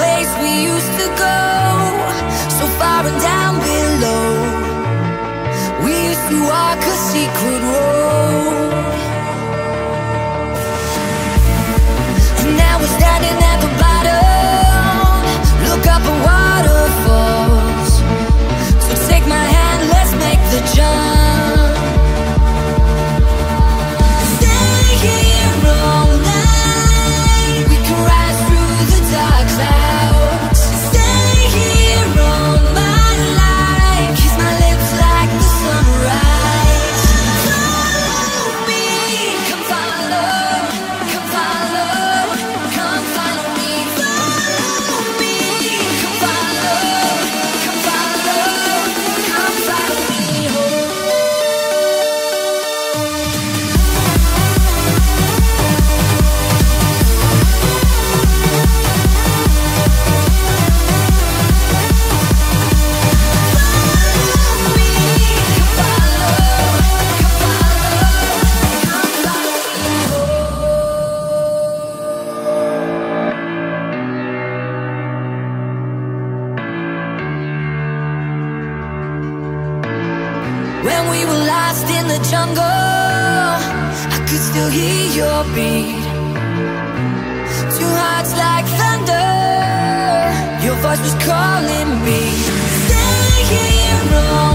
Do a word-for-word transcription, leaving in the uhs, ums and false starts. place we used to go, so far and down below. We used to walk a secret road, and now we're standing at the bottom. Look up at waterfalls, so take my hand, let's make the jump. Your voice was calling me. Stay here, no.